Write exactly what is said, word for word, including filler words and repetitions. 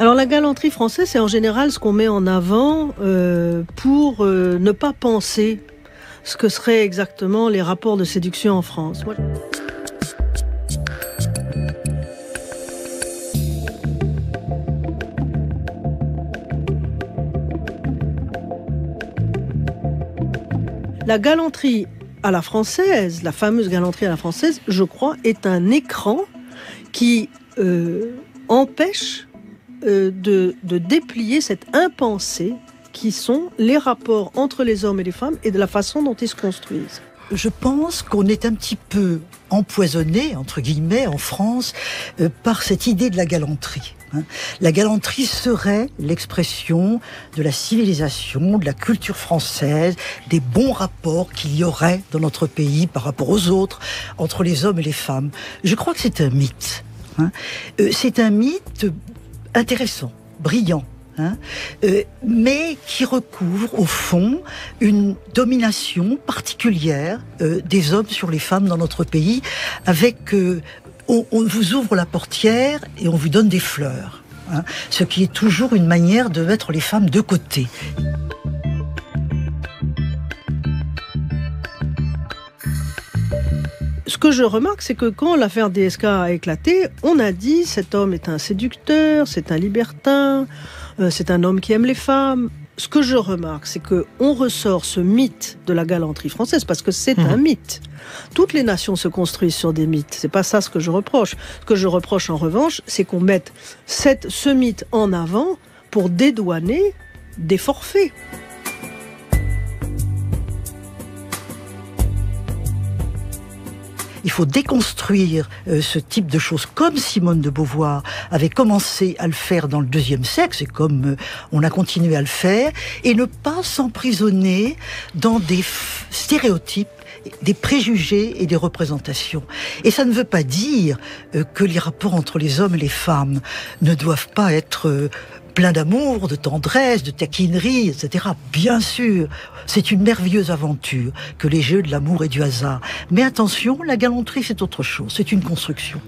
Alors la galanterie française, c'est en général ce qu'on met en avant euh, pour euh, ne pas penser ce que seraient exactement les rapports de séduction en France. Moi... La galanterie à la française, la fameuse galanterie à la française, je crois, est un écran qui euh, empêche euh, de, de déplier cette impensée qui sont les rapports entre les hommes et les femmes et de la façon dont ils se construisent. Je pense qu'on est un petit peu empoisonné, entre guillemets, en France, euh, par cette idée de la galanterie. Hein. La galanterie serait l'expression de la civilisation, de la culture française, des bons rapports qu'il y aurait dans notre pays par rapport aux autres, entre les hommes et les femmes. Je crois que c'est un mythe. Hein. Euh, c'est un mythe intéressant, brillant. Hein, euh, mais qui recouvre au fond une domination particulière euh, des hommes sur les femmes dans notre pays, avec euh, on, on vous ouvre la portière et on vous donne des fleurs, hein, ce qui est toujours une manière de mettre les femmes de côté. Ce que je remarque, c'est que quand l'affaire D S K a éclaté, on a dit « cet homme est un séducteur, c'est un libertin, euh, c'est un homme qui aime les femmes ». Ce que je remarque, c'est qu'on ressort ce mythe de la galanterie française, parce que c'est mmh. un mythe. Toutes les nations se construisent sur des mythes, c'est pas ça ce que je reproche. Ce que je reproche en revanche, c'est qu'on mette cette, ce mythe en avant pour dédouaner des forfaits. Il faut déconstruire euh, ce type de choses, comme Simone de Beauvoir avait commencé à le faire dans le deuxième sexe, et comme euh, on a continué à le faire, et ne pas s'emprisonner dans des stéréotypes, des préjugés et des représentations. Et ça ne veut pas dire euh, que les rapports entre les hommes et les femmes ne doivent pas être... Euh, plein d'amour, de tendresse, de taquinerie, et cetera. Bien sûr, c'est une merveilleuse aventure que les jeux de l'amour et du hasard. Mais attention, la galanterie, c'est autre chose, c'est une construction.